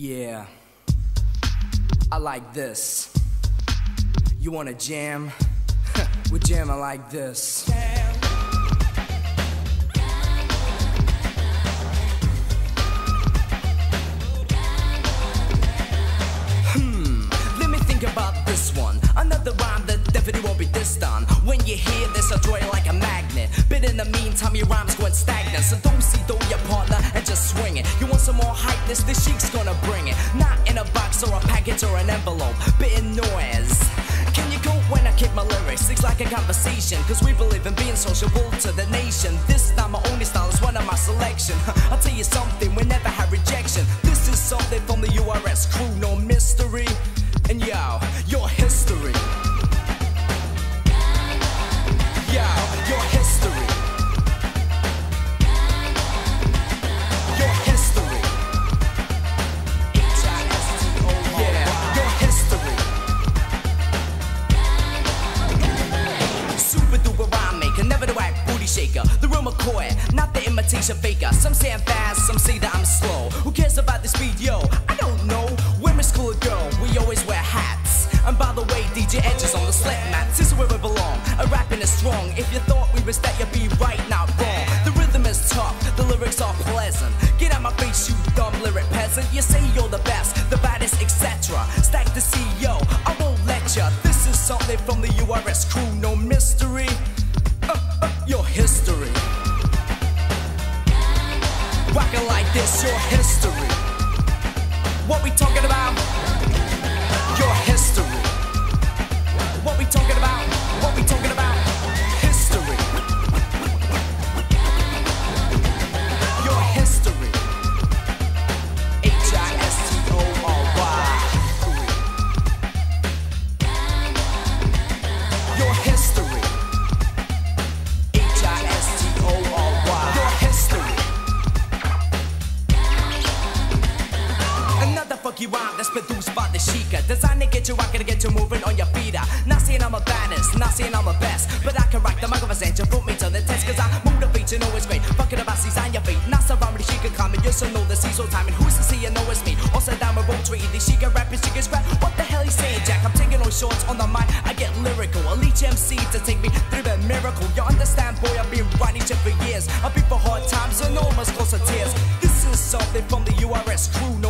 Yeah, I like this. You wanna jam? We're jamming like this. Jam. Let me think about this one. Another rhyme that definitely won't be dissed on. When you hear this, I'll draw you like a magnet. But in the meantime, your rhyme's going stagnant. So don't see though your partner and just swing it. You want some more hypeness? The Sheikah's gonna bring it. Not in a box or a package or an envelope, but in noise. Can you go when I kick my lyrics? It's like a conversation, cause we believe in being sociable to the nation. This is not my only style, it's one of my selection. I'll tell you something, we never had rejection. This is something from the URS crew, no mystery. And yo, your history. Yo, your history. Your history. Yeah, your history. Super duper rhyme maker, never the whack booty shaker. The real McCoy, not the imitation faker. Some say I'm fast, some say that I'm slow. Who cares about the speed, yo? I don't know. Women's school girl, we always wear hats. And by the way, DJ Edges on the slip mat. This is where we belong. A rapping is strong. If you thought we was that, you'd be right, not wrong. The rhythm is tough, the lyrics are pleasant. Get out my face, you dumb lyric peasant. You say you're the best, the baddest, etc. Stack the CEO, I won't let ya. This is something from the URS crew, no mystery. Your history. Rockin' like this, your history. What we talking about? Your history. What we talking about? What we talking about? History. Your history. HISTORY. Your history. HISTORY. Your history. Another funky rhyme that's produced by the Sheikah. Designed to get you rocking, to get you moving on your feet. Not saying I'm a baddest, not saying I'm the best, but I can rock the microphone. You put me to the test, cause I motivate, you know it's great. Fucking about C's on your feet. Not surrounded with Sheikah comment, you so know the C's all time. And who's to see you know it's me? Also down my road tweet, the Sheikah rapping, Sheikah's rap. What the hell you saying, Jack? I'm taking no shorts on the mic, I get lyrical. I'll leech MC to take me through the miracle. You understand, boy, I've been writing shit for years. I've been for hard times and almost close to tears. This is something from the URS crew, no